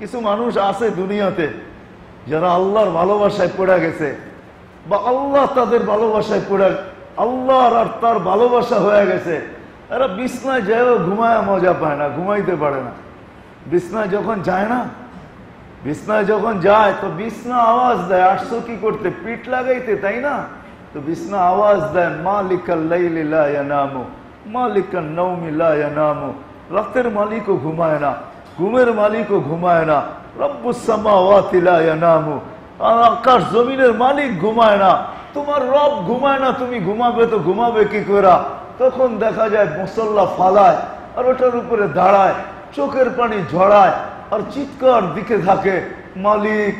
কিছু মানুষ আছে দুনিয়াতে যারা আল্লাহর ভালোবাসায় পড়ে গেছে বা আল্লাহ তাদের ভালোবাসায় পড়ে আল্লাহর আর তার ভালোবাসা হয়ে গেছে। এরা বিছনায় যায় ঘুমায় মজা পায় না, ঘুমাইতে পারে না। বিছনায় যখন যায় না, বিছনায় যখন যায় তো বিছনা আওয়াজ দেয়, আসছো কি করতে? পিঠ লাগাইতে, তাই না? তো বিছনা আওয়াজ দেয় মালিকাল লাইলি লা ইয়ানামু মালিকান নাওমি লা ইয়ানামু। রাতের মালিকও ঘুমায় না, ঘুমের মালিকও ঘুমায় না। রব্বুস সামাওয়াতি লা ইয়ানামু, আকাশ জমিনের মালিক ঘুমায় না। তোমার রব ঘুমায় না, তুমি ঘুমাবে তো ঘুমাবে কি করে? তখন দেখা যায় মুসল্লা ফালায় আর ওটার উপরে দাঁড়ায়, চোখের পানি ঝড়ায় আর চিৎকার দিকে থাকে মালিক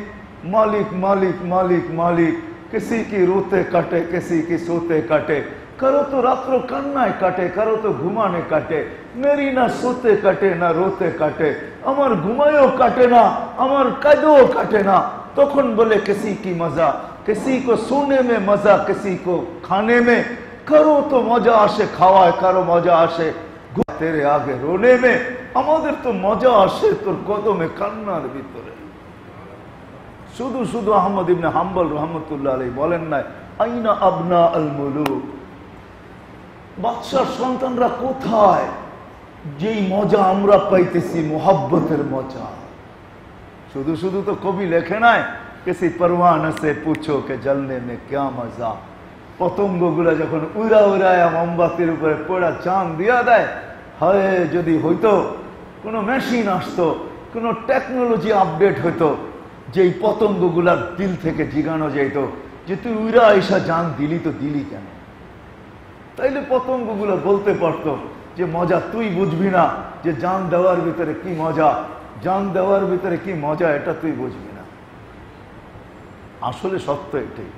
মালিক মালিক মালিক মালিক। किसी की रोते काटे, किसी की सोते काटे, करो तो रात्रो कान्ना काटे, करो तो घुमाने काटे। मेरी ना सोते काटे ना रोते काटे, अमर घुमायो काटे ना, अमर कादो काटे ना। तखन बोले किसी की मजा, किसी को सोने में मजा, किसी को खाने में। करो तो मजा आशे खावाए, करो मजा आशे घुमा तेरे आगे रोने में। हमारे तो मजा आशे तोर कदो में कान्नार भीतरे। শুধু শুধু আহমদ ইবনে হাম্বল রহমতুল্লাহ আলাইহি বলেন নাই আইনা আবনা আল মুলুক, বাদশার সন্তানরা কোথায়? যেই মজা আমরা পাইতেছি মোহাব্বতের মজা। শুধু শুধু তো কবি লেখে নাই কিসি পরওয়ানা সে পুছো কে জ্বলনে মে কিয়া মজা। পতঙ্গগুলা যখন উড়া উড়ায়া মোমবাতির উপরে পোড়া চাঁদ দিয়া দেয়, হায় যদি হইতো কোনো মেশিন আসতো, কোনো টেকনোলজি আপডেট হইতো, যেই পতঙ্গগুলার দিল থেকে জিগানো যেত যে তুই উইরা আইসা জান দিলি তো দিলি কেন? তাইলে পতঙ্গগুলো বলতে পারত যে মজা তুই বুঝবি না, যে জান দেওয়ার ভিতরে কি মজা, জান দেওয়ার ভিতরে কি মজা, এটা তুই বুঝবি না। আসলে সত্য এটাই।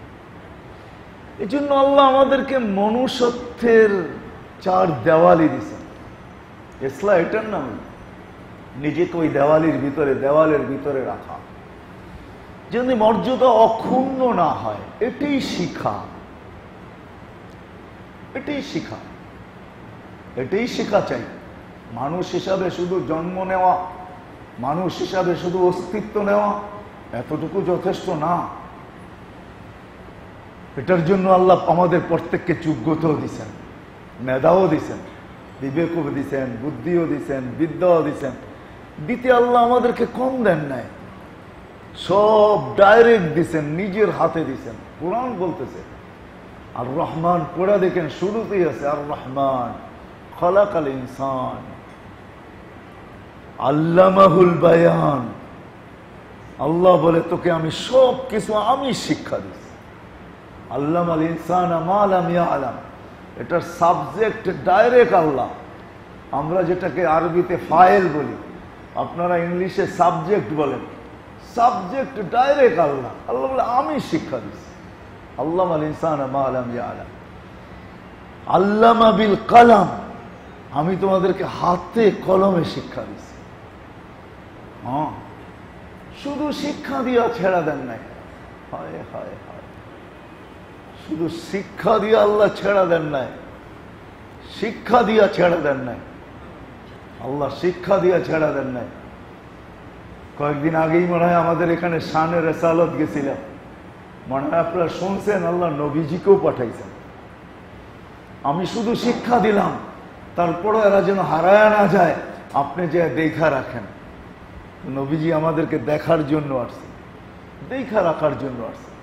এই জন্য আল্লাহ আমাদেরকে মনুষ্যত্বের চার দেওয়ালি দিয়েছেন। ইসলাম এটার নাম, নিজেকে ওই দেওয়ালের ভিতরে রাখা, যেন মর্যাদা অক্ষুণ্ণ না হয়। এটাই শিখা চাই। মানুষ হিসাবে শুধু জন্ম নেওয়া, মানুষ হিসাবে শুধু অস্তিত্ব নেওয়া, এতটুকু যথেষ্ট না। এটার জন্য আল্লাহ আমাদের প্রত্যেককে যোগ্যতাও দিয়েছেন, মেধাও দিয়েছেন, বিবেকও দিয়েছেন, বুদ্ধিও দিয়েছেন, বিদ্যাও দিয়েছেন। দ্বিতীয় আল্লাহ আমাদেরকে কম দেন নাই, সব ডাইরেক্ট দিছেন, নিজের হাতে দিছেন। কোরআন বলতেছে আর রহমান, পড়া দেখেন শুরুতেই আছে আর রহমান খলাকাল ইনসান আল্লামাহুল বায়ান। আল্লাহ বলে তোকে আমি সব কিছু আমি শিক্ষা দিছি। আল্লাম আল ইনসান মা লাম ইয়ালাম, এটার সাবজেক্ট ডাইরেক্ট আল্লাহ। আমরা যেটাকে আরবিতে ফাইল বলি, আপনারা ইংলিশে সাবজেক্ট বলেন। সাবজেক্ট ডাইরেক্ট আল্লাহ। আল্লাহ বলে আমি শিক্ষা দিচ্ছি। আল্লাহ আল ইনসান মা লাম ইয়ালাম আল্লামা বিল কলম, আমি তোমাদেরকে হাতে কলমে শিক্ষা দিচ্ছি। হ্যাঁ, শুধু শিক্ষা দিয়া ছেড়া দেন নাই। হায় হায় হায়, শুধু শিক্ষা দিয়ে আল্লাহ ছেড়া দেন নাই, শিক্ষা দিয়া ছেড়া দেন নাই আল্লাহ, শিক্ষা দিয়া ছেড়া দেন নাই। কয়েকদিন আগেই মনে হয় আমাদের এখানে শানে রেসালত গেছিলাম, মনে হয় আপনারা শুনছেন। আল্লাহ নবীজিকেও পাঠাইছেন। আমি শুধু শিক্ষা দিলাম, তারপরও এরা যেন হারায় না যায়, আপনি যে দেখা রাখেন। নবীজি আমাদেরকে দেখার জন্য আসছে, দেখা রাখার জন্য আসছেন,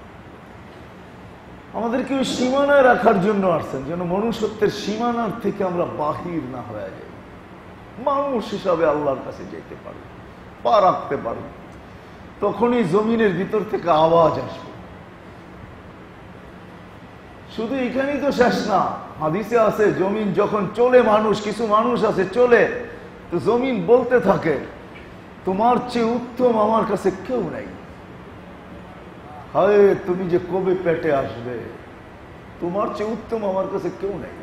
আমাদেরকে ওই সীমানায় রাখার জন্য আসছেন, যেন মনুষ্যত্বের সীমানার থেকে আমরা বাহির না হয়ে যাই, মানুষ হিসাবে আল্লাহর কাছে যেতে পারি, পা রাখতে পারবে। তখনই জমিনের ভিতর থেকে আওয়াজ আসবে। শুধু এখানেই তো শেষ না, হাদিসে আছে জমিন যখন চলে, মানুষ কিছু মানুষ আছে চলে, তো জমিন বলতে থাকে তোমার চেয়ে উত্তম আমার কাছে কেউ নাই। হায় তুমি যে কবে পেটে আসবে, তোমার চেয়ে উত্তম আমার কাছে কেউ নাই।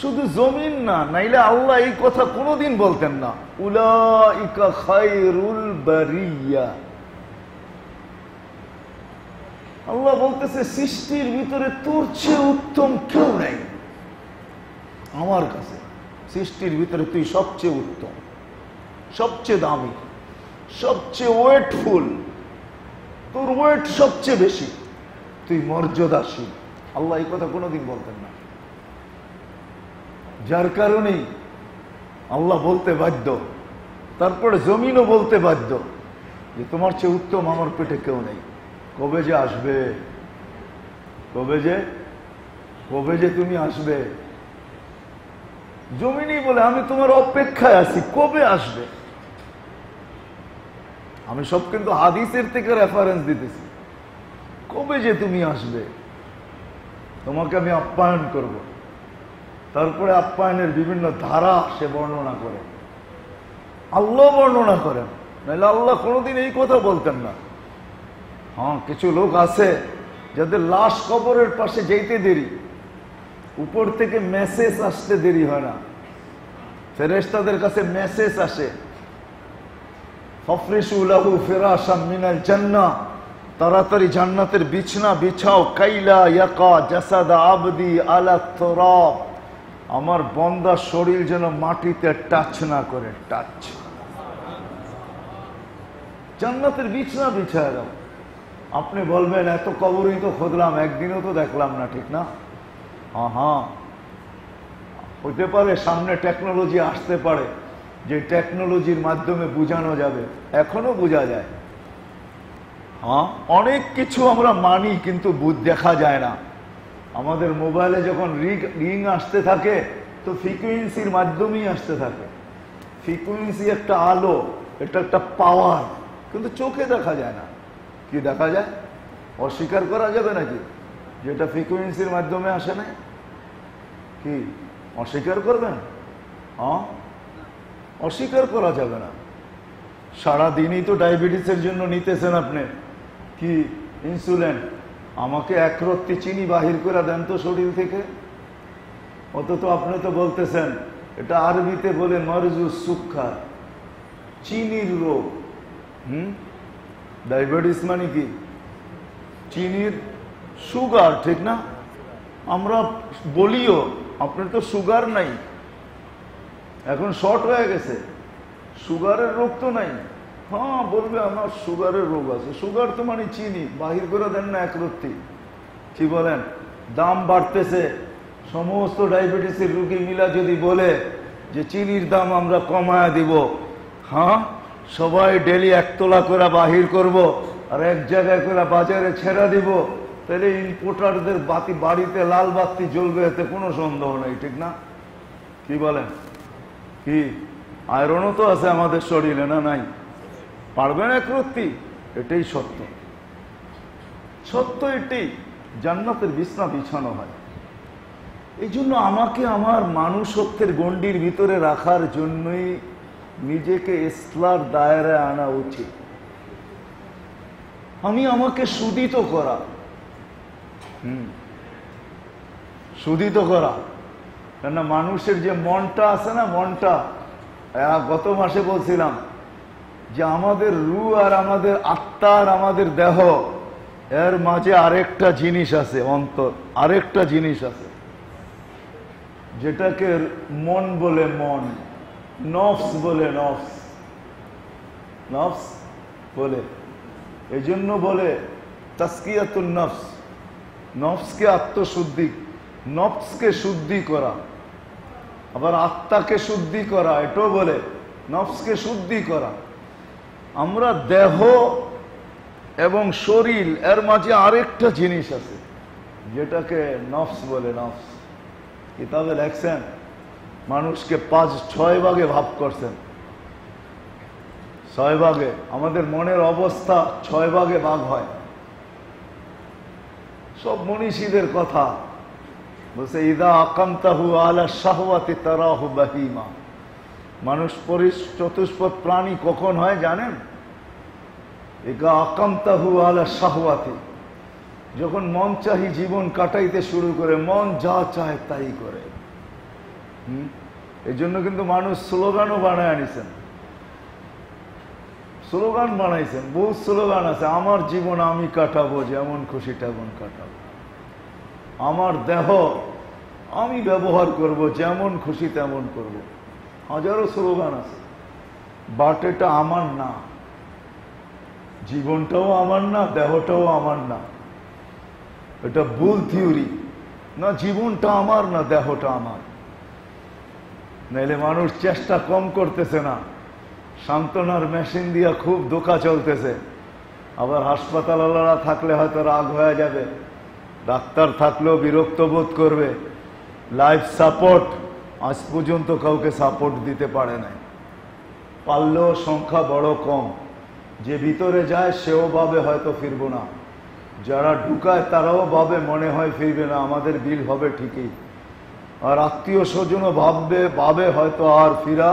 শুধু জমিন না, নাইলে আল্লাহ এই কথা কোনোদিন বলতেন না। উলাইকা খায়রুল বারিয়া, আল্লাহ বলতেছে সৃষ্টির ভিতরে তোর চেয়ে উত্তম কেউ নাই আমার কাছে। সৃষ্টির ভিতরে তুই সবচেয়ে উত্তম, সবচেয়ে দামি। सबसे वेटफुल तोर वेट सबसे बेशी तुई मर्यादाशील आल्लाह ए कथा कोनोदिन बोलतेन ना जार कारणे आल्लाह बोलते बाध्य तारपर जमीनও बोलते बाध्য যে তোমার চেয়ে উত্তম আমার পেটে কেউ নেই কবে যে আসবে কবে যে তুমি আসবে জমিনই বলে আমি তোমার অপেক্ষায় আছি কবে আসবে हमें सब क्योंकि हादीसर थे रेफारेंस दीते कब जे तुम आसबे तुम्हें आप्यायन करब तर आप्यायन विभिन्न धारा से वर्णना करें आल्लाह वर्णना करें ना आल्लाह कोनोदिन एई कथा बोलतें ना हाँ किछु लोक आछे जादेर लाश कबरेर पाशे जेते देरी ऊपर थेके मेसेज आसते देरी हय ना फेरेश्तादेर काछे मेसेज आसे तारातारी जन्नतेर बिछना बिछाओ कैला याका जसादा आबदी आला तुराब आमार बंदा शरीर जेन माटीते टाच ना करे टाच जन्नतेर बिछना बिछाय दाओ आपनि बोलबेन एत कबरई तो खोदलाम एकदिनও तो देखलाम ना ठीक ना हाँ हाँ होते पारे सामने टेक्नोलॉजी आसते पारे जे टेक्नोलॉजी माध्यमे बुझानो जाबे एखोनो बुझा जाए हाँ अनेक किछु आमरा मानी किन्तु बुझ देखा जाए ना आमादेर मोबाइले जखन रिंग आसते थाके तो फ्रिकुएंसिर माध्यमेई आसते थाके फ्रिकुएंसि एकटा आलो एकटा पावार किन्तु चोखे देखा जाए ना कि देखा जाए अस्वीकार करा जाबे नाकि जेटा फ्रिकुएंसिर माध्यमे आसे ना कि अस्वीकार करबेन हाँ अस्वीकार करा जाबे ना सारा दिन ही तो डायबिटीसের জন্য নিতেছেন আপনি কি ইনসুলিন আমাকে এক রত্তি চিনি বাহির করে দেন তো শরীর থেকে অতএব আপনি তো বলতেছেন এটা আরবিতে বলে মারজু সুক্কার চিনির রোগ ডায়াবেটিস মানে কি চিনির সুগার ঠিক না আমরা বলিও আপনার তো সুগার নাই एन शर्ट हो गए सुगारे रोग तो नहीं हाँ बोलो सुगारे रोग आगार तो मानी चीनी बाहर कर दें ना एक रत्ती कि बोलें दाम बाढ़ते से समस्त डायबिटीस रोगी मिला जदि बोले जे चीनीर दाम आमरा कमाया दीब हाँ सबाई डेली एक तोला करे बाहर करब और एक जगह करे बाजारे छेड़ा दीब तेरे इम्पोर्टारदेर बाती बाड़ीते लाल बाती जल्बे एते कोनो सन्देह नहीं ठीक ना कि बोलें कि आयरनও तो আছে আমাদের শরীরে না নাই পারবে না করতে এটাই সত্য সত্য এটাই জান্নাতের বিছনা বিছানো হয় এইজন্য আমাকে আমার মানুষত্বের গণ্ডির ভিতরে রাখার জন্যই নিজেকে ইসলার দায়রায় আনা উচিত আমি আমাকে শুদ্ধিত করা শুদ্ধিত করা কেননা মানুষের যে মনটা আছে না মনটা গত মাসে বলছিলাম যে আমাদের রূহ আর আমাদের আত্মা আর আমাদের দেহ এর মাঝে আরেকটা জিনিস আছে অন্তর আরেকটা জিনিস আছে যেটাকে মন বলে মন নফস বলে নফস নফস বলে এজন্য বলে তাসকিয়াতুন নফস নফসকে আত্মশুদ্ধি নফসকে শুদ্ধি করা আবার আত্মাকে শুদ্ধি করা এটাও বলে নফসকে শুদ্ধি করা আমরা দেহ এবং শরীর এর মাঝে আরেকটা জিনিস আছে যেটাকে নফস বলে নফস কিতাবে লেখছেন মানুষকে 5-6 ভাগে ভাগ করছেন 6 ভাগে আমাদের মনের অবস্থা 6 ভাগে ভাগ হয় সব মনীষীদের কথা मानुष चतुष्पद प्राणी कखन हय जानेन इदा आकामताहु आला शाहवाती जखन मन चाही जीवन काटाइते शुरू करे मन जा चाहे ताई करे एजन्य किन्तु मानुष स्लोगानও বানায় আনিছেন स्लोगान বানাইছেন बहुत स्लोगान आछे आमार जीवन आमी काटाबो जेमन खुशी तेमन काटाबो आमार देह आमी व्यवहार करब जेमन खुशी तेमन करब हजारों स्लोगान आछे बाट एटा आमार ना जीवनटाओ आमार ना देहटाओ आमार ना एटा भूल थियोरी ना जीवनटा आमार ना देहटा आमार नाइले मानुष चेष्टा कम करतेछे ना सान्त्वनार मेशिन दिया खूब धोखा चलतेछे आबार हासपातालवाला थाकले हयतो राग हये जाबे डाक्तार थाकलेओ बिरक्त बोध करबे लाइफ सापोर्ट आज पर्यन्त काउके सापोर्ट दिते पारे ना पारलेओ संख्या बड़ो कम जे भीतरे जाए सेओ भावे हयतो फिरबो ना যারা ঢুকায় তারাও ভাবে মনে হয় ফিরবে না আমাদের বিল হবে ঠিকই আর আত্মীয় স্বজন ভাববে ভাবে হয়তো আর ফিরা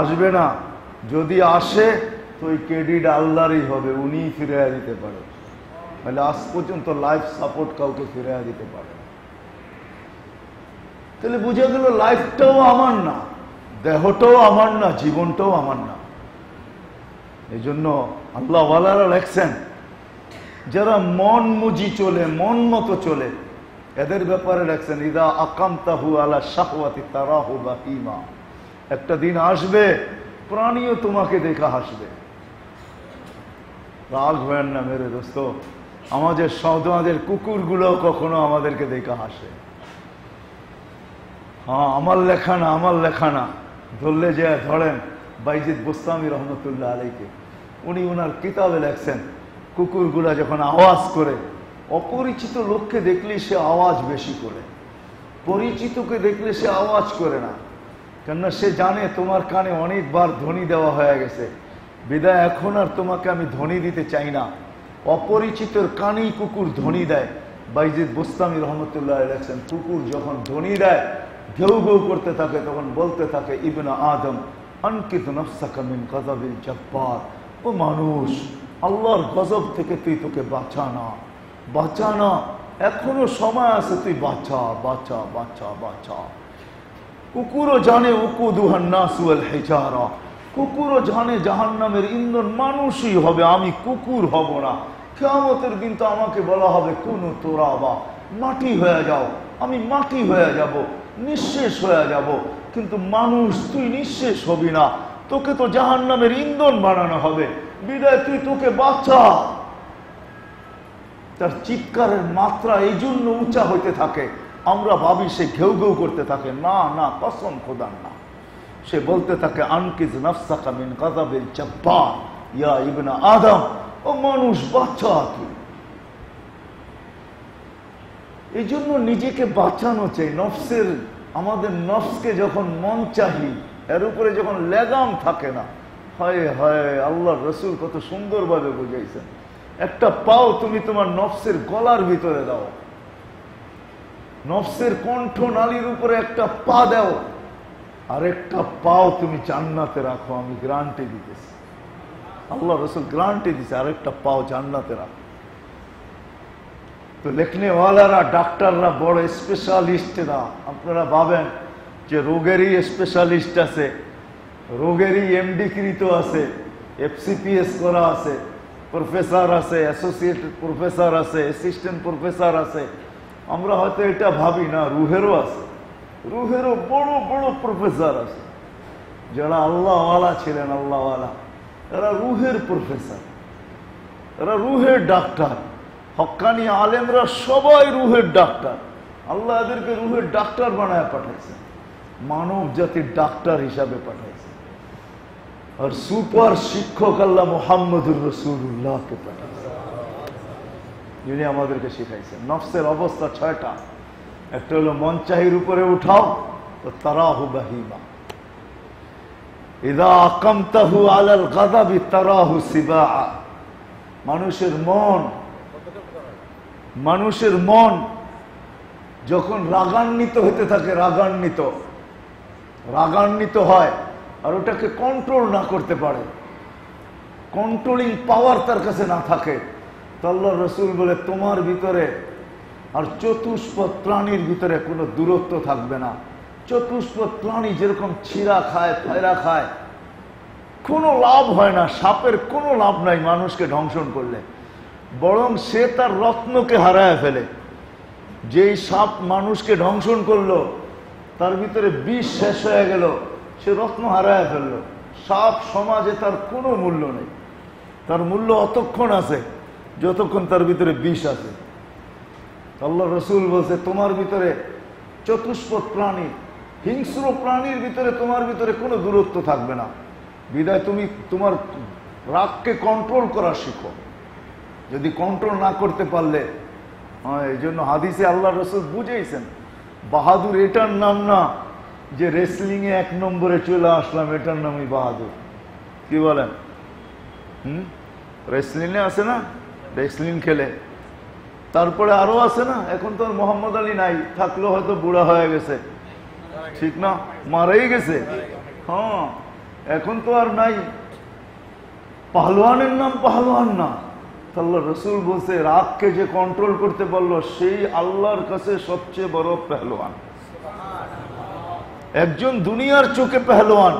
আসবে না যদি আসে তো এই ক্রেডিট আল্লাহরই হবে উনিই ফিরিয়ে দিতে পারে মানে আজ পর্যন্ত লাইফ সাপোর্ট কাউকে ফিরিয়ে দিতে পারে তাহলে বুঝা গেল লাইফটাও আমার না দেহটাও আমার না জীবনটাও আমার না এইজন্য আল্লাহ ওয়ালারা লেখছেন जरा मन मुजी चले मन मतो चले एदेर बेपारे लेखছেন ইদা আকামতাহু আলা শাহওয়াতি তারাহু বাহিমা একটা दिन आसबे প্রাণীও তোমাকে देखा হাসবে রাগ হবেন না मेरे दोस्तों আমাদের সওদাদের কুকুরগুলো কখনো আমাদেরকে देखा হাসে हाँ আমার লেখা না ধরলে যে ধরেন বাইজিদ বুস্তামি রহমতুল্লাহ আলাইহি উনি ওনার কিতাবে লেখছেন কুকুরগুলা যখন আওয়াজ করে অপরিচিত লোককে দেখলে সে আওয়াজ বেশি করে পরিচিতকে দেখলে সে আওয়াজ করে না কারণ সে জানে তোমার কানে অনেকবার ধ্বনি দেওয়া হয়ে গেছে বিদায় এখন আর তোমাকে আমি ধ্বনি দিতে চাই না অপরিচিতর কানেই কুকুর ধ্বনি দেয় বাইজিদ বুস্তামি রহমতুল্লাহ আলাইহি কুকুর যখন ধ্বনি দেয় ঘেউ ঘেউ করতে থাকে তখন বলতে থাকে ইবনে আদম আনকিদ নাফসাকা মিন গাযাবিল জব্বার ও মানুষ আল্লাহর গজব থেকে তুই তোকে বাঁচা না বাঁচা না এখনো সময় আছে তুই বাঁচা বাঁচা বাঁচা বাঁচা কুকুরও জানে উকুদুহান নাস ওয়াল হিজারা কুকুরও জানে জাহান্নামের ইন্ধন মানুষই হবে আমি কুকুর হব না কিয়ামতের দিন তো আমাকে বলা হবে কোন তোরাবা মাটি হয়ে যাও আমি মাটি হয়ে যাব নিঃশেষ হয়ে যাব কিন্তু মানুষ তুই নিঃশেষ হবি না তোকে তো জাহান্নামের ইন্ধন বানানো হবে বিদায় তুই তোকে বাঁচা তার চিৎকারের মাত্রা এই জন্য উঁচা হইতে থাকে আমরা ভাবি সে ঘেউ ঘেউ করতে থাকে না না কসম খোদার না সে বলতে থাকে আনকিজ নাফসাকা মিন গাযাবিল জব্বার ইয়া ইবনে আদম ও মানুষ বাঁচা তুই এই জন্য নিজেকে বাঁচানো চাই নফসের আমাদের নফসকে যখন মন চাহি এর উপরে যখন লাগাম থাকে না हाय हाय अल्लाह रसूल कत सुंदर भावे बुझाइছেন एक पाओ तुम तुम्हार नफ्सर गलार भीतरे दाओ नफ्सर कण्ठ नालीर ऊपर एक पा दाओ और एक पाओ तुम जान्नाते रखो आमी ग्यारंटी दितेছি अल्लाह रसूल ग्यारंटी दिছে और एक पाओ जान्नाते रखो तो लिखने वालारा डाक्टररा बड़ो स्पेशलिस्टरा आपनारा भावें जे रोगेर ही स्पेशलिस्ट आछे রোগেরই এমডি কৃত আছে এফসিপিএস করা আছে প্রফেসর আছে অ্যাসোসিয়েট প্রফেসর আছে অ্যাসিস্ট্যান্ট প্রফেসর আছে আমরা হয়তো এটা ভাবি না রুহেরও আছে রুহেরও বড় বড় প্রফেসর আছে যারা আল্লাহওয়ালা ছিলেন আল্লাহওয়ালা এরা রুহের প্রফেসর এরা রুহের ডাক্তার হক্কানি আলেমরা সবাই রুহের ডাক্তার আল্লাহ এদেরকে রুহের ডাক্তার বানায় পাঠাইছে মানব জাতির ডাক্তার হিসাবে পাঠাইছে और सुपर शिक्षक अल्लाह मुहम्मदुर रसूलुल्लाह के पाठान शिखाइछे नफ्सेर अवस्था छयटा एकटा हलो मन चाहिर उपरे उठाओ तो ताराहु बाहिमा इदा आकमताहु आलाल गादाबि ताराहु सिबाआ मानुषेर मन जखन रागान्वित होते थाके रागान्वित हय और ওটাকে কন্ট্রোল না করতে পারে কন্ট্রোলিং পাওয়ার তার কাছে না থাকে আল্লাহর রাসূল বলে তোমার ভিতরে আর চতুষ্পদ প্রাণীর ভিতরে কোনো দূরত্ব থাকবে না চতুষ্পদ প্রাণী যেরকম ছিরা খায় ফায়রা খায় কোনো লাভ হয় না সাপের কোনো লাভ নাই মানুষকে ধ্বংসন করলে বরং সে তার রত্নকে হারায় ফেলে যেই সাপ মানুষকে ধ্বংসন করলো তার ভিতরে বিষ শেষ হয়ে গেল সে রত্ন হারায় ফেললো সাপ সমাজে তার কোনো মূল্য নেই তার মূল্য অতক্ষণ আছে যতক্ষণ তার ভিতরে বিষ আছে। আল্লাহ রসুল বলছে তোমার ভিতরে চতুষ্পদ প্রাণী, হিংস্র প্রাণীর ভিতরে তোমার ভিতরে কোনো দূরত্ব থাকবে না, বিদায় তুমি তোমার রাগকে কন্ট্রোল করা শিখো। যদি কন্ট্রোল না করতে পারলে, এই জন্য হাদিসে আল্লাহ রসুল বুঝেইছেন বাহাদুর এটার নাম না যে রেসলিংয়ে 1 নম্বরে চলে আসলাম এটার নামই বাহাদুর। কি বলেন? রেসলিংয়ে আছে না, রেসলিং খেলে, তারপরে আরও আছে না, এখন তো মোহাম্মদ আলী নাই, থাকলেও হয়তো বুড়া হয়ে গেছে, ঠিক না, মারাই গেছে, হ্যাঁ এখন তো আর নাই। পাহলোয়ানের নাম পাহলোয়ান না। আল্লাহ রসুল বলছে রাগকে যে কন্ট্রোল করতে পারলো সেই আল্লাহর কাছে সবচেয়ে বড় পেহলোয়ান। একজন দুনিয়ার চোখে পেহলোয়ান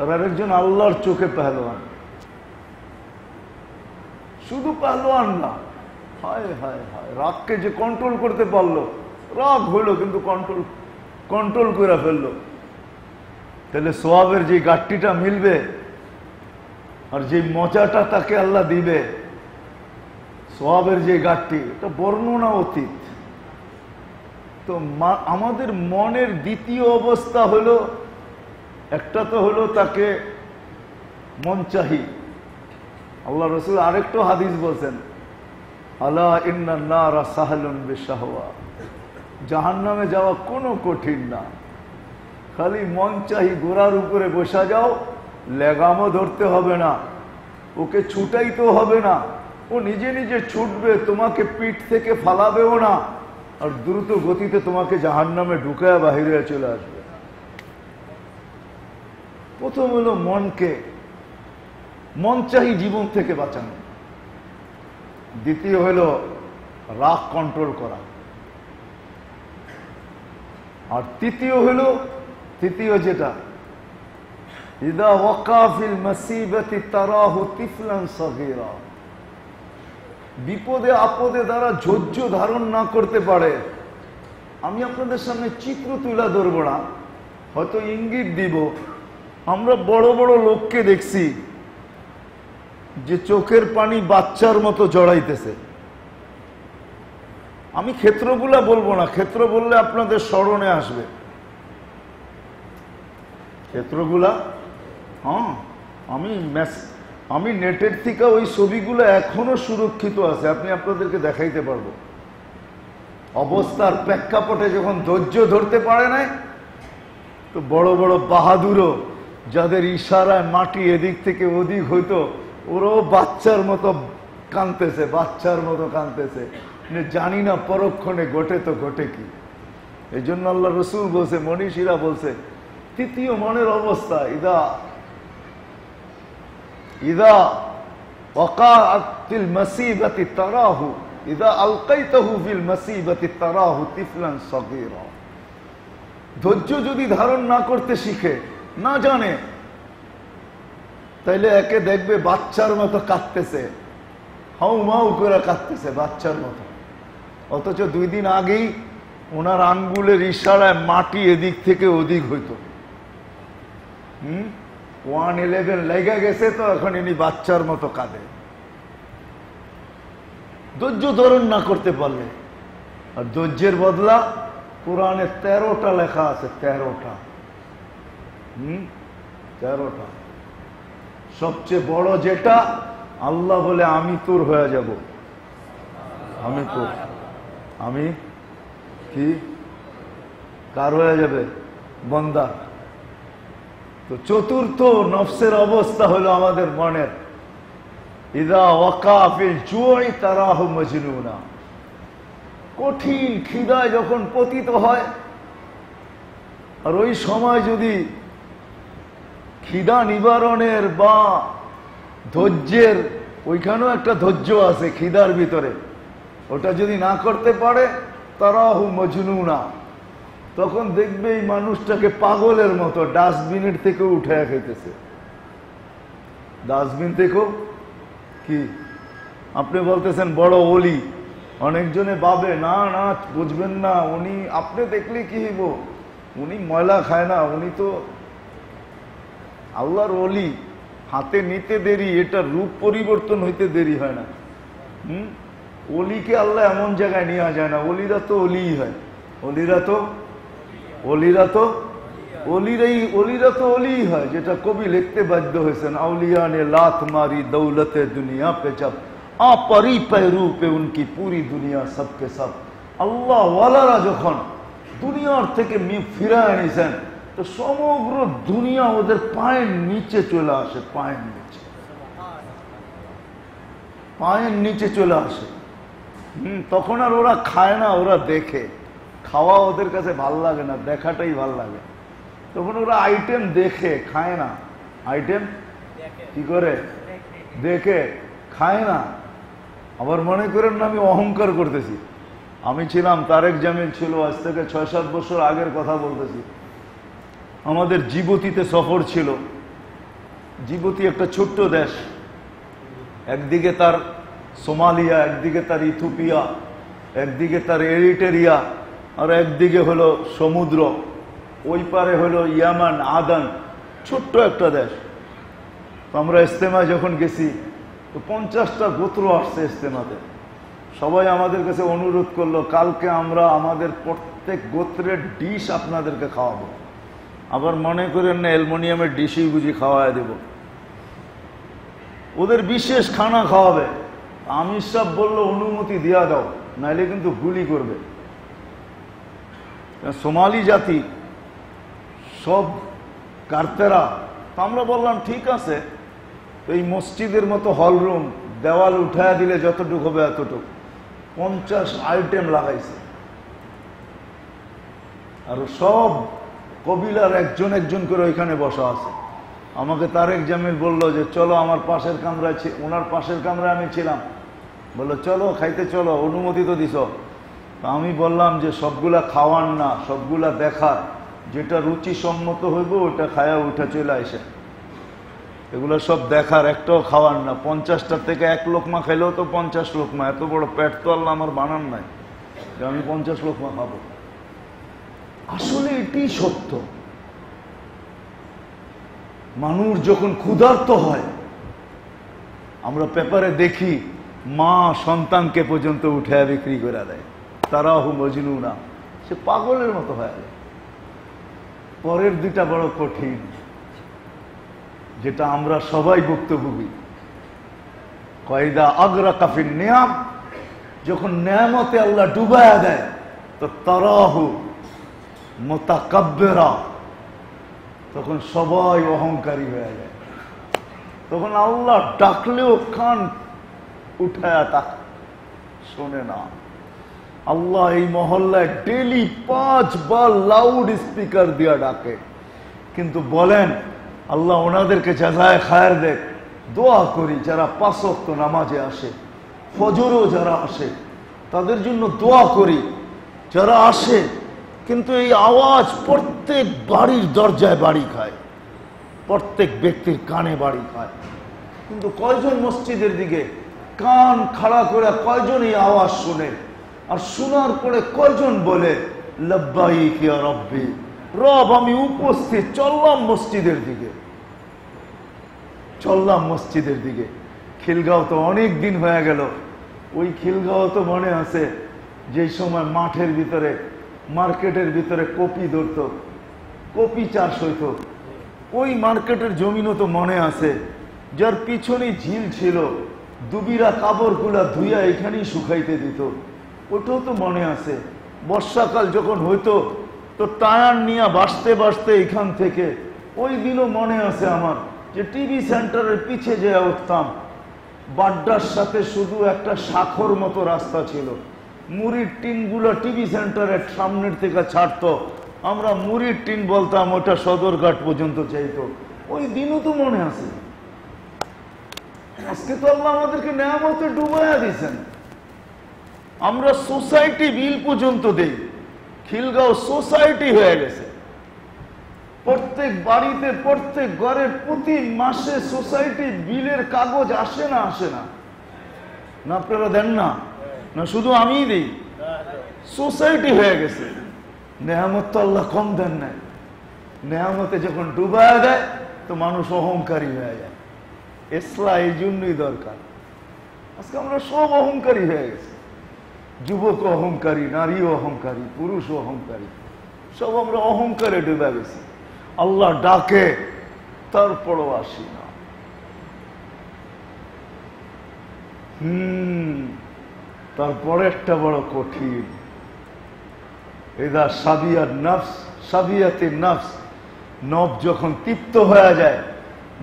আর আরেকজন আল্লাহর চোখে পেহলোয়ান। শুধু পেহলোয়ান না, হায় হায় হায়, রাগকে যে কন্ট্রোল করতে পারলো, রাগ হইলো কিন্তু কন্ট্রোল করে ফেললো, তাহলে সোয়াবের যে গাঠটিটা মিলবে আর যে মজাটা তাকে আল্লাহ দিবে, সোয়াবের যে গাঠটি এটা বর্ণনা অতীত। তো আমাদের মনের দ্বিতীয় অবস্থা হলো, একটা তো হলো তাকে মন চাহি। আল্লাহ রসুল আরেকটা হাদিস বলছেন, আলা ইন্না নারা সাহলুন বিশাহওয়া, জাহান্নামে যাওয়া কোনো কঠিন না, খালি মন চাহি, ঘোড়ার উপরে বসা যাও, লেগামও ধরতে হবে না, ওকে ছুটাইতেও হবে না, ও নিজে নিজে ছুটবে, তোমাকে পিঠ থেকে ফালাবেও না, আর দ্রুত গতিতে তোমাকে জাহান্নামে ঢুকায় বাহিরে চলে আসবে। প্রথম হলো মনকে মনচাহী জীবন থেকে বাঁচানো, দ্বিতীয় হলো রাগ কন্ট্রোল করা, আর তৃতীয় হলো, তৃতীয় যেটা ইদা ওয়াকা ফিল মাসিবাতি তারাহু তিফলান সাগীরা, বিপদে আপদে দ্বারা ধৈর্য ধারণ না করতে পারে। আমি আপনাদের সামনে চিত্র তুলে ধরবো না, হয়তো ইঙ্গিত দিব। আমরা বড় বড় লোককে দেখছি যে চোখের পানি বাচ্চার মতো জড়াইতেছে। আমি ক্ষেত্রগুলা বলবো না, ক্ষেত্র বললে আপনাদের স্মরণে আসবে ক্ষেত্রগুলা, হ্যাঁ আমি নেটের থেকে ওই ছবিগুলো এখনো সুরক্ষিত আছে, আপনি আপনাদেরকে দেখাইতে পারবো। অবস্থার প্রেক্ষাপটে যখন ধৈর্য ধরতে পারে নাই, তো বড় বড় বাহাদুরও যাদের ইশারায় মাটি এদিক থেকে ওদিক হইতো, ওরাও বাচ্চার মতো কাঁদতেছে, বাচ্চার মতো কাঁদতেছে, জানি না পরক্ষণে ঘটে তো ঘটে কি। এই জন্য আল্লাহ রসুল বলছে, মনীষীরা বলছে তৃতীয় মনের অবস্থা, ইদা ওয়াকাতিল মাসিবাতি তারাহু ইদা আলকাইতাহু ফিল মাসিবাতি তারাহু তিফলান সাগীরা। ধৈর্য যদি ধারণ না করতে শিখে, না জানে, তাইলে একে দেখবে বাচ্চার মতো কাঁদতেছে, হাউ মাউ করে কাঁদতেছে বাচ্চার মতো, অথচ 2 দিন আগেই ওনার আঙ্গুলের ইশারায় মাটি এদিক থেকে ওদিক হইতো। 111 লেগে গেছে, তো এখন ইনি বাচ্চার মতো কাঁদে। ধৈর্য ধারণ না করতে পারলে, আর ধৈর্যের বদলা কোরআনে 13টা লেখা আছে, 13টা। সবচেয়ে বড় যেটা, আল্লাহ বলে আমি তোর হয়ে যাব, আমি তোর, আমি কি কার হয়ে যাবে, বান্দা। তো চতুর্থ নফসের অবস্থা হলো আমাদের মনের, ইদা ওয়াকা ফিল জুই তারাহু মাজনুনা, কঠিন খিদায় যখন পতিত হয়, আর ওই সময় যদি খিদা নিবারণের বা ধৈর্যের, ওইখানেও একটা ধৈর্য আছে খিদার ভিতরে, ওটা যদি না করতে পারে, তারাহু মাজনুনা, তখন দেখবে এই মানুষটাকে পাগলের মতো ডাস্টবিনের থেকে উঠে খেতেছে, ডাস্টবিন থেকেও। কি আপনি বলতেছেন বড় ওলি, অনেকজনে ভাবে না না বুঝবেন না, উনি আপনি দেখলে কি হইব, উনি ময়লা খায় না, উনি তো আল্লাহর ওলি, हाथे नीते देरी एटा रूप परिवर्तन होते देरी है ना। ओली के अल्लाह एमन जगह नहीं आ जाए ना। ओलिरा तो ओली है, ओलिरा तो ओली है जेटा कवि लिखते बाध्य होइसेन। औलिया ने लात मारी दौलत दुनिया पे जब आपरी पैरू पे उनकी पूरी दुनिया सबके सब। अल्लाह वालारा जखन दुनियार थेके फिरे आनेछेन तो समग्र दुनिया ओদের पाয়ের नीचे चले आसे, पाয়ের नीचे चले आसे। तखन आर ओरा खाय ना, ओरा देखे। खावा ओদের কাছে ভালো লাগে না, দেখাটাই ভালো লাগে। তখন ওরা আইটেম দেখে, খায় না। আইটেম কি করে? দেখে, খায় না। আবার মনে করেন না আমি অহংকার করতেছি। আমি ছিলাম, তারেক জামিল ছিল, আজ থেকে ৬-৭ বছর আগের কথা বলতেছি। আমাদের জিবতিতে সফর ছিল। জিবতি একটা ছোট্ট দেশ, একদিকে তার সোমালিয়া, একদিকে তার ইথিওপিয়া, একদিকে তার এরিট্রিয়া, আর একদিকে হলো সমুদ্র, ওই পারে হলো ইয়ামান, আদান, ছোট্ট একটা দেশ। তো আমরা ইজতেমায় যখন গেছি তো 50টা গোত্র আসছে ইজতেমাতে। সবাই আমাদের কাছে অনুরোধ করলো কালকে আমরা আমাদের প্রত্যেক গোত্রের ডিশ আপনাদেরকে খাওয়াবো। আবার মনে করেন না অ্যালুমিনিয়ামের ডিশই বুঝি খাওয়ায় দেব, ওদের বিশেষ খানা খাওয়াবে। আমির সাহেব বললো অনুমতি দিয়া দাও, নাইলে কিন্তু গুলি করবে। সোমালি জাতি সব কার্তেরা। তো আমরা বললাম ঠিক আছে। তো এই মসজিদের মতো হলরুম, দেওয়াল উঠায়া দিলে যতটুকু হবে এতটুকু, 50 আইটেম লাগাইছে। আর সব কবিলার একজন একজন করে ওইখানে বসা আছে। আমাকে তারেক জামিল বললো যে চলো, আমার পাশের কামরায়, ওনার পাশের কামরায় আমি ছিলাম, বললো চলো খাইতে চলো, অনুমতি তো দিছ। আমি বললাম যে সবগুলা খাওয়ার না, সবগুলা দেখার, যেটা রুচি সম্মত হইব ওটা খায়া উঠা চলে আসে। এগুলো সব দেখার, একটাও খাওয়ার না। 50টার থেকে এক লোকমা খেলেও তো 50 লোকমা, এত বড় পেট তো আল্লাহ আমার বানান নাই যে আমি 50 লোকমা খাবো। আসলে এটি সত্য, মানুষ যখন ক্ষুধার্ত হয়, আমরা পেপারে দেখি মা সন্তানকে পর্যন্ত উঠে বিক্রি করে দেয়, তারাহু মজনুনা, সে পাগলের মতো হয়ে যায়। পরের দুইটা বড় কঠিন, যেটা আমরা সবাই ভুক্তভোগী। কয়দা আগরা কাফির নিয়াম, যখন নিয়ামতে আল্লাহ ডুবায়া দেয় তো তারাহু মোতাকাব্বেরা, তখন সবাই অহংকারী হয়ে যায়। তখন আল্লাহ ডাকলেও কান উঠায়া তাক শোনে না। আল্লাহ এই মহল্লায় ডেলি 5 বার লাউড স্পিকার দিয়া ডাকে, কিন্তু বলেন আল্লাহ ওনাদেরকে জাযায়ে খায়ের দেখ। দোয়া করি যারা 5 ওয়াক্ত নামাজে আসে, ফজরও যারা আসে তাদের জন্য দোয়া করি। যারা আসে কিন্তু এই আওয়াজ প্রত্যেক বাড়ির দরজায় বাড়ি খায়, প্রত্যেক ব্যক্তির কানে বাড়ি খায়, কিন্তু কয়জন মসজিদের দিকে কান খাড়া করে কয়জন এই আওয়াজ শুনে? আর শোনার পরে কয়জন বলে লব্বাইক ইয়া রব্বি, রব আমি উপস্থিত, চললাম মসজিদের দিকে, চললাম মসজিদের দিকে। খিলগাঁও তো অনেক দিন হয়ে গেল, ওই খিলগাঁও তো মনে আছে যে সময় মাঠের ভিতরে, মার্কেটের ভিতরে কপি ধরত, কপি চাষ হইত। ওই মার্কেটের জমিনও তো মনে আছে যার পিছনে ঝিল ছিল, দুবিরা কাপড়গুলা ধুইয়া এখানেই শুকাইতে দিত, ওটাও তো মনে আছে। বর্ষাকাল যখন হইতো তো টায়ার নিয়ে বাঁচতে বাঁচতে এখান থেকে, ওই দিনও মনে আছে আমার যে টিভি সেন্টারের পিছে যেয়ে উঠতাম। বাড্ডার সাথে শুধু একটা শাখর মতো রাস্তা ছিল, মুড়ির টিনগুলো টিভি সেন্টারের সামনের থেকে ছাড়তো, আমরা মুড়ির টিন বলতাম, ওটা সদরঘাট পর্যন্ত চাইতো। ওই দিনও তো মনে আছে। আজকে তো আল্লাহ আমাদেরকে নিয়ামতে ডুবাইয়া দিয়েছেন। আমরা সোসাইটি বিল পর্যন্ত দেই, খিলগাঁও সোসাইটি হয়ে গেছে। প্রত্যেক বাড়িতে, প্রত্যেক ঘরে প্রতি মাসে সোসাইটি বিলের কাগজ আসে না? আসে না? না আপনারা দেন না? না শুধু আমি দিই? সোসাইটি হয়ে গেছে। নেয়ামত তো আল্লাহ কম দেন নাই। নেয়ামতে যখন ডুবায় দেয় তো মানুষ অহংকারী হয়ে যায়। ইসলাম এই জন্যই দরকার। আজকে আমরা সব অহংকারী হয়ে গেছি, যুবক অহংকারী, নারী অহংকারী, পুরুষ অহংকারী, সব আমরা অহংকারে ডুবে গেছি। আল্লাহ ডাকে তারপরও আসি না। তারপরে একটা বড় কঠিন, এরা সাবিয়ার নফস, সাবিয়াতে নফস, নফ যখন তৃপ্ত হয়ে যায়,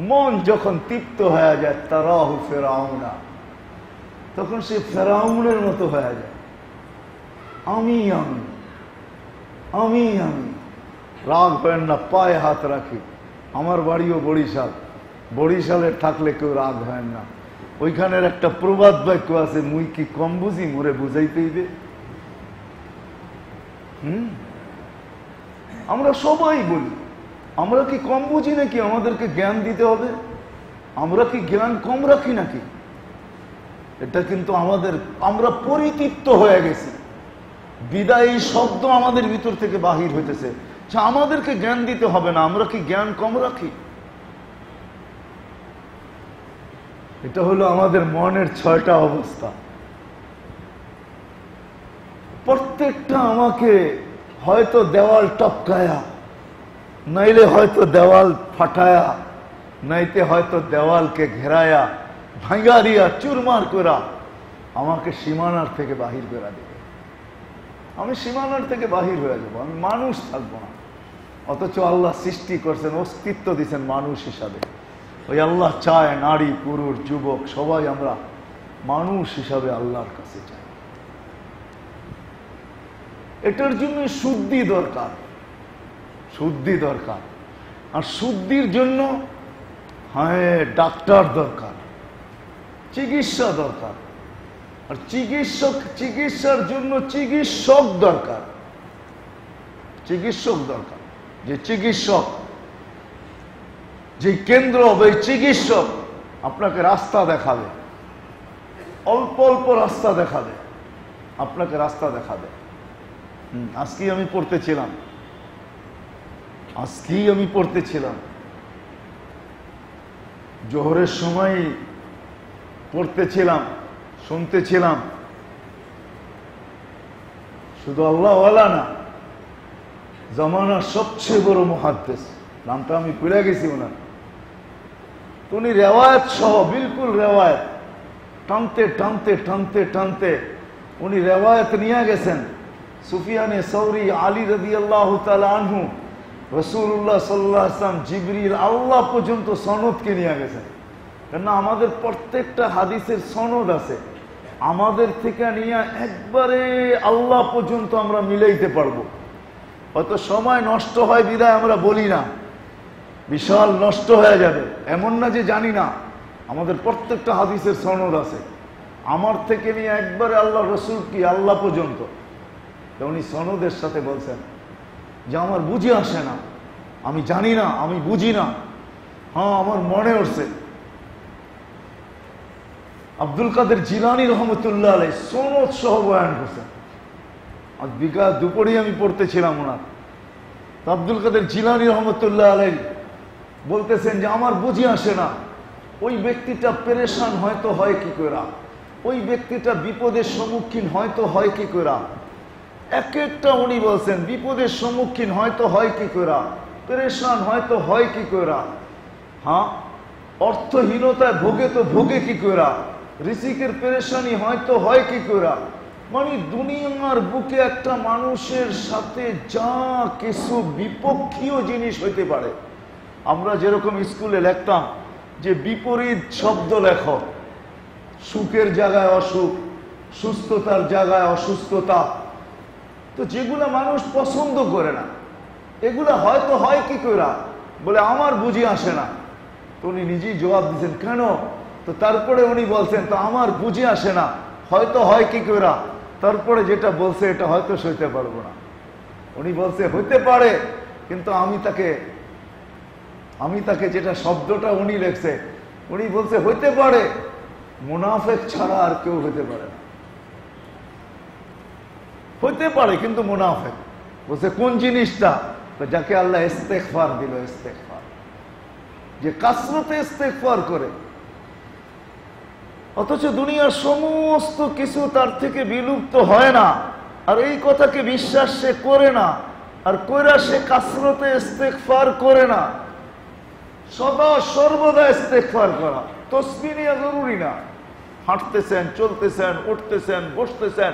মন যখন তৃপ্ত হয়ে যায়, তারাহু ফেরাউনা, তখন সে ফেরাউনের মতো হয়ে যায়। আমি আমি আমি আমি, রাগ করেন না, পায়ে হাত রাখি। আমার বাড়িও বরিশাল, বরিশালে থাকলে কেউ রাগ হয় না। ওইখানের একটা প্রবাদ বাক্য আছে, মুই কি কম বুঝি, মোরে বুঝাইতেই দে। আমরা সবাই বলি, আমরা কি কম বুঝি নাকি আমাদেরকে জ্ঞান দিতে হবে? আমরা কি জ্ঞান কম রাখি নাকি? এটা কিন্তু আমাদের, আমরা পরিতৃপ্ত হয়ে গেছি, বিদায় শব্দ আমাদের ভিতর থেকে বাহির হইতেছে। আচ্ছা, আমাদেরকে জ্ঞান দিতে হবে না, আমরা কি জ্ঞান কম রাখি? এটা হলো আমাদের মনের ৬টা অবস্থা। প্রত্যেকটা আমাকে হয়তো দেওয়াল টপকায়া, নাইলে হয়তো দেওয়াল ফাটায়া, নাইতে হয়তো দেওয়ালকে ঘেরায়া, ভাঙা দিয়া, চুরমার করা আমাকে সীমানার থেকে বাহির করে দেবে। আমি সীমানার থেকে বাহির হয়ে যাবো, আমি মানুষ থাকবো না। অথচ আল্লাহ সৃষ্টি করছেন, অস্তিত্ব দিচ্ছেন মানুষ হিসাবে। ওই আল্লাহ চায় নারী, পুরুষ, যুবক সবাই আমরা মানুষ হিসাবে আল্লাহর কাছে চাই। এটার জন্য শুদ্ধি দরকার, শুদ্ধি দরকার। আর শুদ্ধির জন্য হ্যাঁ ডাক্তার দরকার, চিকিৎসা দরকার। আর চিকিৎসার জন্য চিকিৎসক দরকার, চিকিৎসক দরকার। যে চিকিৎসক, যে কেন্দ্র হবে, চিকিৎসক আপনাকে রাস্তা দেখাবে, অল্প অল্প রাস্তা দেখাবে, আপনাকে রাস্তা দেখাবে। আজকেই আমি পড়তেছিলাম জোহরের সময় পড়তেছিলাম, শুনতেছিলাম। শুধু আল্লাহওয়ালা না, জামানার সবচেয়ে বড় মুহাদ্দিস, নামটা আমি ভুলে গেছি ওনার, উনি রেওয়ায়ত সহ, বিলকুল রেওয়ায়ত টানতে টানতে টানতে টানতে উনি রেওয়ায়ত নিয়ে গেছেন। সুফিয়ানে সৌরি, আলী রাদিয়াল্লাহু তাআলা আনহু, রাসূলুল্লাহ সাল্লাল্লাহু আলাইহি ওয়াসাল্লাম, জিবরিল, আল্লাহ পর্যন্ত সনদকে নিয়ে গেছেন। কেননা আমাদের প্রত্যেকটা হাদিসের সনদ আছে, আমাদের থেকে নিয়ে একবারে আল্লাহ পর্যন্ত আমরা মিলাইতে পারবো। অত সময় নষ্ট হয় বিদায় আমরা বলি না, বিশাল নষ্ট হয়ে যাবে। এমন না যে জানি না, আমাদের প্রত্যেকটা হাদিসের সনদ আছে, আমার থেকে নিয়ে একবারে আল্লাহ রসুল কি আল্লাহ পর্যন্ত। উনি সনদের সাথে বলছেন যে আমার বুঝে আসে না, আমি জানি না, আমি বুঝি না, হ্যাঁ আমার মনে উঠছে। আব্দুল কাদের জিলানী রহমতুল্লাহ আলাইহি সনদ সহ বয়ান করছেন। আজ বিকাল দুপুরে আমি পড়তেছিলাম ওনার। আব্দুল কাদের জিলানী রহমতুল্লাহ আলাইহি বলতেছেন যে আমার বুঝে আসে না, ওই ব্যক্তিটা পেরেশান হয়তো হয় কি করা, ওই ব্যক্তিটা বিপদের সম্মুখীন হয়তো হয় কি করা। এক একটা উনি বলছেন, বিপদের সম্মুখীন হয়তো হয় কি করা, পেরেশান হয়তো হয় কি করা, হ্যাঁ অর্থহীনতায় ভোগে তো ভোগে কি করা, রিজিকের পেরেশানি হয়তো হয় কি করা। মানে দুনিয়ার বুকে একটা মানুষের সাথে যা কিছু বিপক্ষীয় জিনিস হইতে পারে। আমরা যেরকম স্কুলে লিখতাম যে বিপরীত শব্দ লেখ, সুখের জায়গায় অসুখ, সুস্থতার জায়গায় অসুস্থতা, তো যেগুলো মানুষ পছন্দ করে না, এগুলা হয়তো হয় কি করা, বলে আমার বুঝে আসে না। তো উনি নিজেই জবাব দিচ্ছেন কেন, তো তারপরে উনি বলছেন তো আমার বুঝে আসে না, হয়তো হয় কি করা, তারপরে যেটা বলছে এটা হয়তো সইতে পারবো না। উনি বলছে হইতে পারে, কিন্তু আমি তাকে যেটা শব্দটা উনি লেখছে, উনি বলছে হইতে পারে, মুনাফেক ছাড়া আর কেউ হইতে পারে না। হইতে পারে কিন্তু মুনাফেক। বলছে কোন জিনিসটা, যাকে আল্লাহ ইস্তেগফার দিল, ইস্তেগফার, যে কাসরতে ইস্তেগফার করে, অথচ দুনিয়ার সমস্ত কিছু তার থেকে বিলুপ্ত হয় না, আর এই কথাকে বিশ্বাস সে করে না, আর কইরা সে কাসরতে ইস্তেগফার করে না। সদা সর্বদা ইস্তেগফার করা, তাসবিহ নেওয়া জরুরি না। হাঁটতেছেন, চলতেছেন, উঠতেছেন, বসতেছেন,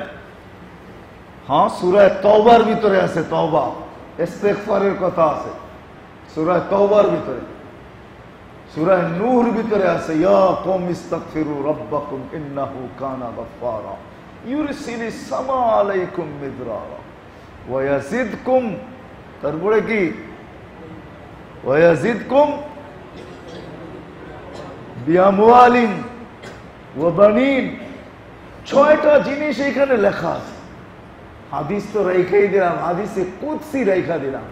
হ্যাঁ সূরা তওবার ভিতরে আছে তওবা, ইস্তেগফারের কথা আছে সূরা তওবার ভিতরে। সূরা নূর ভিতরে আছে ইয়া কওম ইস্তাগফিরু রাব্বাকুম ইন্নাহু কানা গাফফারা ইউরসিলিস সামা আলাইকুম মিদরারা ওয়া ইয়াজিদকুম, তারপরে কি ওয়া ইয়াজিদকুম বিআমওয়ালিন ওয়া বানিন, ছয়টা জিনিস এখানে লেখা আছে। হাদিস তো রেখাই দিলাম, হাদিসে কুদসি রেখা দিলাম,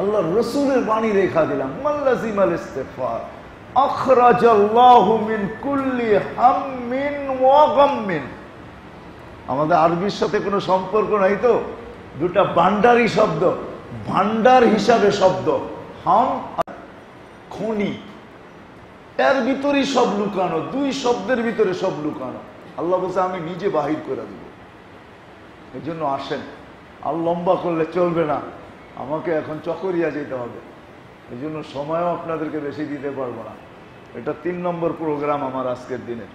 আল্লাহ রসুলের বাণী রেখা দিলাম। মাল্লাজিমাল ইস্তিগফার আখরাজাল্লাহু মিন কুল্লি হাম্মিন ওয়া গাম্মিন। আমাদের আরবির সাথে কোনো সম্পর্ক নাই তো, দুটা ভান্ডারি শব্দ, ভান্ডার হিসাবে শব্দ হাম আর খনি, এর ভিতরেই সব লুকানো, দুই শব্দের ভিতরে সব লুকানো। আল্লাহ বলছে আমি নিজে বাহির করে দেব। এই জন্য আসেন, আর লম্বা করলে চলবে না, আমাকে এখন চকরিয়া যেতে হবে, এই জন্য সময়ও আপনাদেরকে বেশি দিতে পারবো না। এটা 3 নম্বর প্রোগ্রাম আমার আজকের দিনের।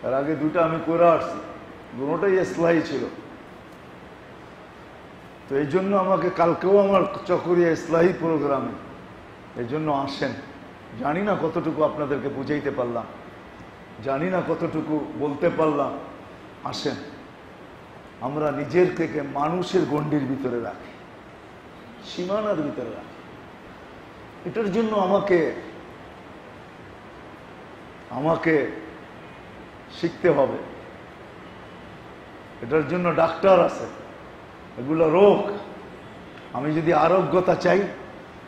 তার আগে দুটা আমি করে আসছি, দুটাই ইসলাহি ছিল, তো এই জন্য আমাকে কালকেও আমার চকরিয়া ইসলাহি প্রোগ্রামে, এই জন্য আসেন। জানি না কতটুকু আপনাদেরকে বুঝাইতে পারলাম, জানি না কতটুকু বলতে পারলাম। আসেন আমরা নিজের থেকে মানুষের গণ্ডির ভিতরে রাখি, সীমানার ভিতরে রাখি। এটার জন্য আমাকে শিখতে হবে। এটার জন্য ডাক্তার আছে, এগুলো রোগ। আমি যদি আরোগ্যতা চাই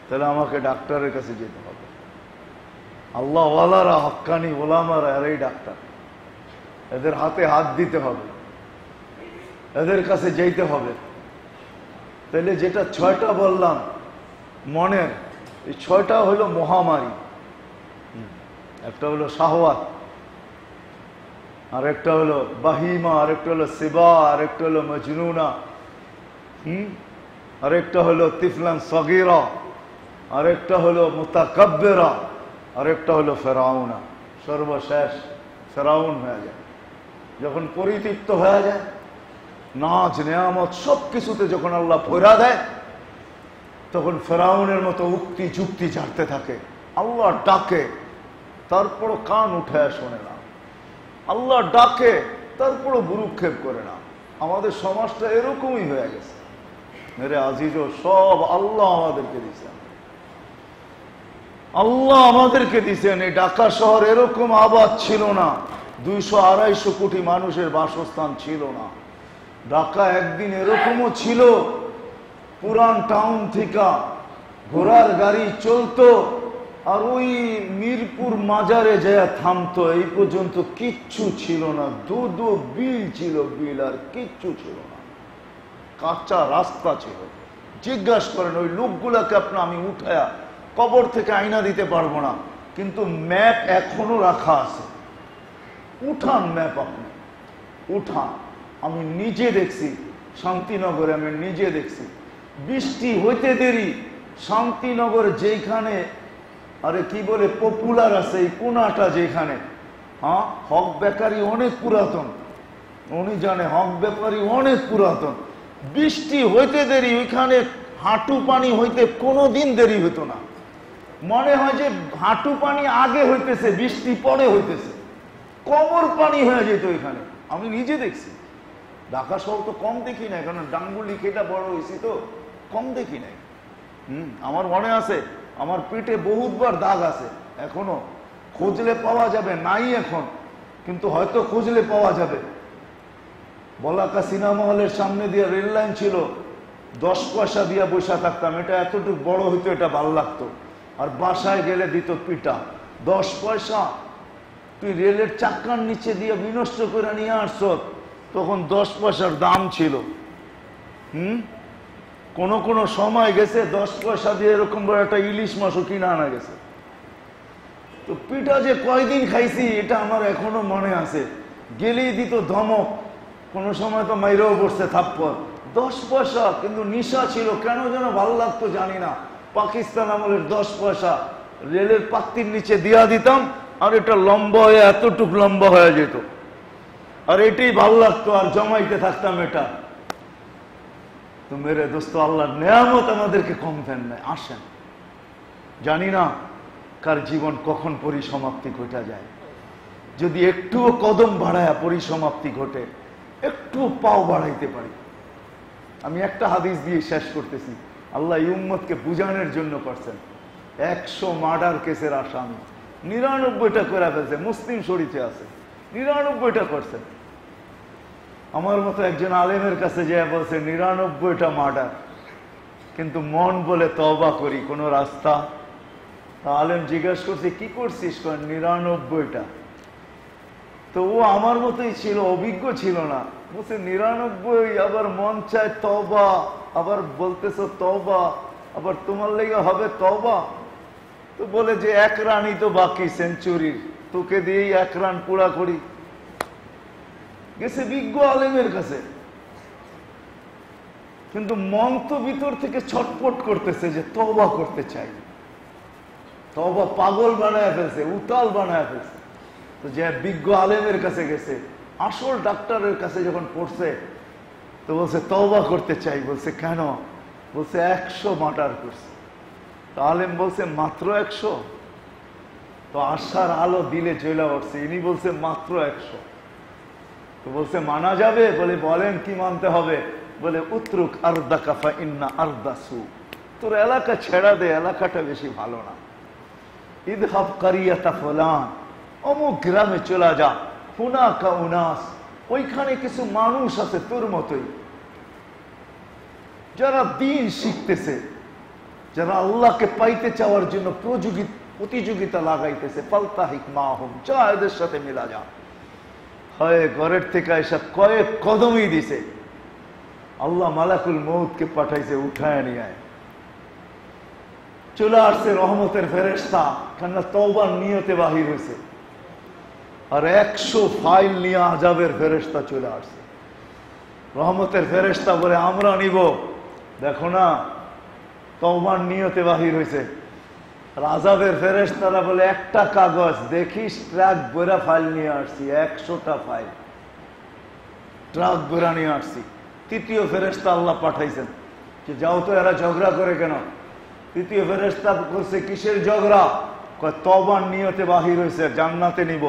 তাহলে আমাকে ডাক্তারের কাছে যেতে হবে। আল্লাহওয়ালারা, হক্কানি ওলামারা, এরাই ডাক্তার। এদের হাতে হাত দিতে হবে, এদের কাছে যেতে হবে। তাহলে যেটা 6টা বললাম মনের, এই 6টা হলো মহামারী। একটা হলো শাহওয়াত, আর একটা হলো বাহিমা, আর একটা হলো সিবা, আর একটা হলো মজনুনা, আর একটা হলো তিফলান সগীরা, আর একটা হলো মুতাকাব্বিরা, আর একটা হলো ফেরাউনা। সর্বশেষ ফেরাউন হয়ে যায় যখন পরিতৃপ্ত হয়ে যায়, নাচ নেয়ামত সব কিছুতে যখন আল্লাহ ভরা দেয়, তখন ফেরাউনের মতো উক্তি যুক্তি ঝাড়তে থাকে। আল্লাহ ডাকে তারপরও কান উঠে শোনে না, আল্লাহ ডাকে তারপরও ভুরুক্ষেপ করে না। আমাদের সমাজটা এরকমই হয়ে গেছে। মেরে আজিজও, সব আল্লাহ আমাদেরকে দিয়েছেন, আল্লাহ আমাদেরকে দিয়েছেন। এই ঢাকা শহর এরকম আবাদ ছিল না, 200-250 কোটি মানুষের বাসস্থান ছিল না। ঢাকা একদিন এরকমও ছিল, পুরান টাউন থেকে ঘোড়ার গাড়ি চলতো আর ওই মিরপুর মাজারে যায় থামতো। এই পর্যন্ত কিচ্ছু ছিল না, দুধু বিল ছিল, বিল আর কিচ্ছু ছিল না, কাঁচা রাস্তা ছিল। জিজ্ঞাসা করেন ওই লোকগুলাকে, আপনার আমি উঠায়া কবর থেকে আয়না দিতে পারবো না, কিন্তু ম্যাপ এখনো রাখা আছে। উঠান ম্যাপ, আপনি উঠান। আমি নিজে দেখছি, শান্তিনগরে আমি নিজে দেখছি, বৃষ্টি হইতে দেরি, শান্তিনগর যেখানে আরে কি বলে পপুলার আছে, এই কোনাটা যেখানে, হ্যাঁ হক বেকারি অনেক পুরাতন, উনি জানে হক বেকারি অনেক পুরাতন, বৃষ্টি হইতে দেরি, ওইখানে হাঁটু পানি হইতে কোনো দিন দেরি হতো না। মনে হয় যে হাঁটু পানি আগে হইতেছে, বৃষ্টি পরে হইতেছে, কোমর পানি হয়ে যেত ওইখানে। আমি নিজে দেখছি। ঢাকা শহর তো কম দেখি নাই, কারণ ডাঙ্গুলি খেটা বড় হয়েছি তো কম দেখি নাই। আমার মনে আছে আমার পেটে বহুতবার দাগ আছে, এখনো খুঁজলে পাওয়া যাবে, নাই এখন কিন্তু হয়তো খুঁজলে পাওয়া যাবে। বলাকা সিনেমা হলের সামনে দিয়ে রেল লাইন ছিল, 10 পয়সা দিয়ে বসে থাকতাম, এটা এতটুকু বড় হইতো, এটা ভালো লাগতো। আর বাসায় গেলে দিত পিঠা, 10 পয়সা, তুই রেলের চাকার নিচে দিয়ে বিনষ্ট করে নিয়ে আসছ, তখন 10 পয়সার দাম ছিল। কোন কোন সময় গেছে 10 পয়সা দিয়ে এরকম বড় একটা ইলিশ মাছও কিনে আনা গেছে। तो पिठा जे कय दिन खाइसी एटा आमार एखोनो मने आछे। गेलेई दित धमक, कोनो समय तो माइराओ पड़छे थाप्पड़। 10 পয়সা किन्तु निशा छिलो, केन जेन भालो लागतो जानि ना। पाकिस्तान आमलेर 10 পয়সা रेलेर पात्तिर निचे दिया दिताम और एटा लम्बा हये एतटुक लम्बा हये जेत और एटाई भालो लागतो और जमाइते थाकताम एटा। तो मेरे दोस्त आल्लाहर नेयामत आमादेरके कम देन ना। आसेन जानि ना कार जीवन कखन परिसमाप्ति घटा जाए। यदि एकटू कदम बाड़ाया परिसमाप्ति घटे, एकटू पाओ बाड़ाइते पारी। आमी एकटा हादिस दिए शेष करतेछि, आल्लाह उम्मतके बुझानोर जोन्नो करছেন। 100 मार्डार केसेर आसामी 99টা করে ফেলছে, মুসলিম শরীফে আছে 99টা করছেন। আমার মতো একজন আলেমের কাছে যায় বলছে 99টা মার্ডার, কিন্তু মন বলে তওবা করি, কোনো রাস্তা? आलेम जिज्ञास करछे कि करछिस, 99टा। तो वो आमार मतोई छिलो, अभिज्ञ छिलो ना। बोलते 99 आबार मन चाय तौबा, आबार बोलतेछो तौबा, आबार तुम्हार लेगे होबे तौबा। तो बोले जे एक रानी तो बाकी सेंचुरी, तोके दिएई एक रान पूरा करी। गेछे बिज्ञ आलेमेर काछे, किन्तु मन तो भितर थेके छटपट करतेछे जे तौबा करते चाई। तौबा पागल बनाया फेलसे, उताल बनाया फेलसे। तो जे बिज्ञ आलेमेर काछे गेछे, आसल डाक्तारेर काछे जखन पड़छे, तो बोलछे तौबा करते चाई। बोलछे केन? बोलछे 100 मार्डार करछे। तो आलेम बोलछे मात्र 100? तो आशार आलो दिले चले उठछे। इनी बोलछे मात्र 100। तो बोलछे माना जाबे? बोले बोलेन कि मानते होबे? बोले उत्रुक अर्दाका फा इन्ना अर्दासु, तोर एलाका छेड़ा दे, एलाकाटा बेशी भालो ना। इदहब करियता फलान, अमुक ग्रामे चला जा, हुनाका उनास, ओइखाने किछु मानुष आछे तोर मतोई, जारा दीन शिखतेछे, जारा आल्लाहके पाइते चाओयार जोन्नो प्रतियोगिता लागाइतेछे। पाल्ताहिक माहुम, जा एदेर साथे मिला जा। हाय, घरेर थेके एइसा कयेक कदमई दिছে, आल्लाह मालाकुल मौतके पाठाइছে उठाया निয়ে আয়। चले आसছে रहमतेर फेरेश्ता, केनना तौबार नियते बाहिर হইছে। और 100 फाइल निয়ে আযাবের ফেরেশতা चले आसছে। रहमतेर फेरेश्ता बोले आमरा निब, देखो ना तौबार नियते बाहिर হইছে। আর আযাবের ফেরেশতারা बोले একটা कागज দেখিস, ট্রাক ভরা फाइल নিয়ে আসছি, 100টা फाइल ট্রাক ভরা নিয়ে আসছি। তৃতীয় ফেরেশতা আল্লাহ পাঠাইছেন যে যাও তো, এরা ঝগড়া করে কেন? तृतीय फेरेश्ता करছে কিসের ঝগড়া? কয় তওবার নিয়তে বাহির হইছে, জান্নাতে নিব।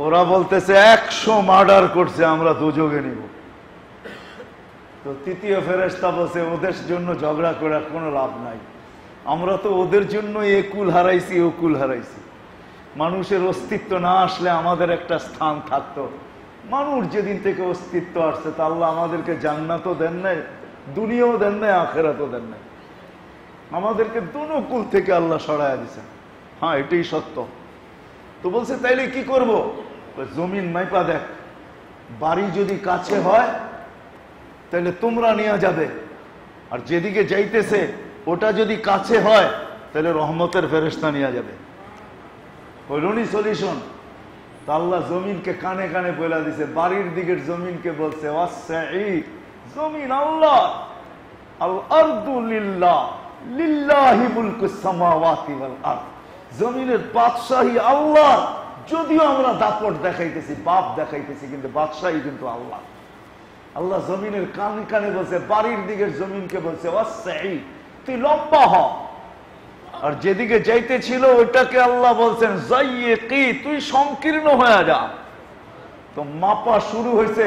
ওরা বলতেছে 100 মার্ডার করছে, আমরা দুজোগে নিব। তো তৃতীয় ফেরেশতা বলছে ওদের জন্য ঝগড়া করে কোনো লাভ নাই, আমরা তো ওদের জন্য একুল হারাইছি, ওকুল হারাইছি। মানুষের অস্তিত্ব না আসলে আমাদের একটা স্থান থাকতো। মানুষ যেদিন থেকে অস্তিত্ব আসছে, তা আল্লাহ আমাদেরকে জান্নাতও দেন নাই, দুনিয়াও দেন নাই, আখিরাতও দেন নাই। আমাদেরকে দুনো কুল থেকে আল্লাহ সরায়া দিয়েছেন। হ্যাঁ, এটাই সত্য। তো বলছে তাইলে কি করব? জমিন মাইপা দেখ, বাড়ি যদি কাছে হয় তাহলে তোমরা নিয়ে যাবে, আর যেদিকে যাইতেছে ওটা যদি কাছে হয় তাহলে রহমতের ফেরেশতা নিয়ে যাবে। হইলনি সলিউশন। তো আল্লাহ জমিনকে কানে কানে বলে দিয়েছে, বাড়ির দিকের জমিনকে বলছে ওয়াসসাই, জমিন আল্লাহ, আল আরদু লিল্লাহ, লিল্লাহি মুলকুস সামাওয়াতি ওয়াল আরদ, জমিনের বাদশাহী আল্লাহ। যদিও আমরা দাপট দেখাইতেছি, বাপ দেখাইতেছি, কিন্তু বাদশাহী কিন্তু আল্লাহ। আল্লাহ জমিনের কানে কানে বলছে, বাড়ির দিকের জমিনকে বলছে ওয়াসসাই, তুই লম্বা হ। আর যেদিকে যাইতেছিল ওইটাকে আল্লাহ বলছেন যাইয়িকি, তুই সংকীর্ণ হয়ে যা। তো মাপা শুরু হয়েছে,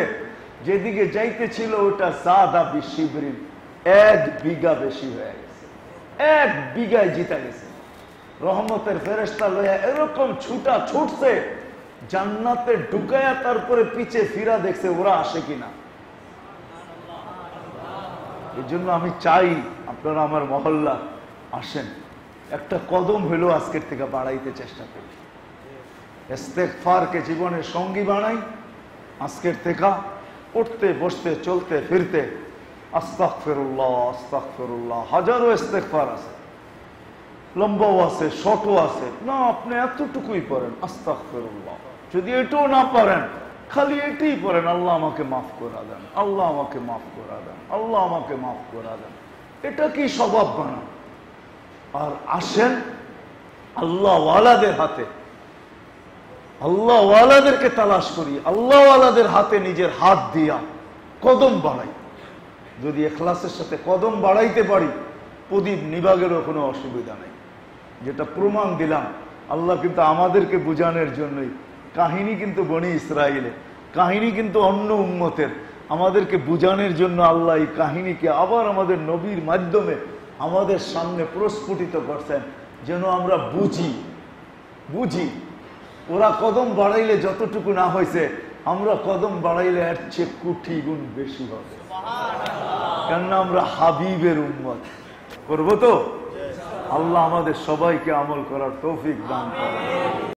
যেদিকে যাইতেছিল ওটা সাদা বিশিবরি, 1 বিঘা বেশি হয়ে গেছে। 1 বিঘায় জিতা গেছে। রহমতের ফেরেশতা লইয়া এরকম ছুটা ছুটছে, জান্নাতে ঢুকায়া তারপরে পিছে ফিরা দেখছে ওরা আসে কিনা। এই জন্য আমি চাই আপনারা আমার মহল্লা আসেন, একটা কদম হইলেও আজকের থেকে বাড়াইতে চেষ্টা করি। ইস্তেগফারকে জীবনের সঙ্গী বানাই। আজকের থেকে উঠতে বসতে চলতে ফিরতে আস্তাগফিরুল্লাহ আস্তাগফিরুল্লাহ, হাজারো ইস্তেগফার আছে। लम्बाओ आछे शर्टो आछे ना अपनी एतटुकुई पड़ें आस्तागफिरुल्लाह यदि एटाओ ना पड़ें खाली एटाई पड़ें आल्लाह आमाके माफ करे देन आल्लाह आमाके माफ करे देन आल्लाह आमाके माफ करे देन एटा कि स्वभाव बानान और आसें आल्लाहवालादेर हाथे आल्लाहवालादेरके तलाश करी आल्लाहवालादेर हाथे निजेर हाथ दिया कदम बाड़ाई यदि इखलासेर साथे कदम बाड़ाइते पारी प्रदीप निभागेरो कोनो असुविधा नहीं जेटा प्रमाण दिलाम आल्लाह किन्तु आमादेरके बुझानोर जन्यई काहिनी किन्तु बनी इसराइले काहिनी किन्तु अन्य उम्मतेर आमादेरके बुझानोर जन्य आल्लाह एई काहिनीके आबार आमादेर नबीर माध्यमे आमादेर सामने प्रस्फुटित करछेन जेन आमरा बुझी बुझी ओरा कदम बाड़ाइले जतटुकु ना हयेछे आमरा कदम बाड़ाइले एर चेये कोटी गुण बेशी हबे सुबहानाल्लाह कारण आमरा हाबीबेर उम्मत করব তো আল্লাহ আমাদের সবাইকে আমল করার তৌফিক দান করুন।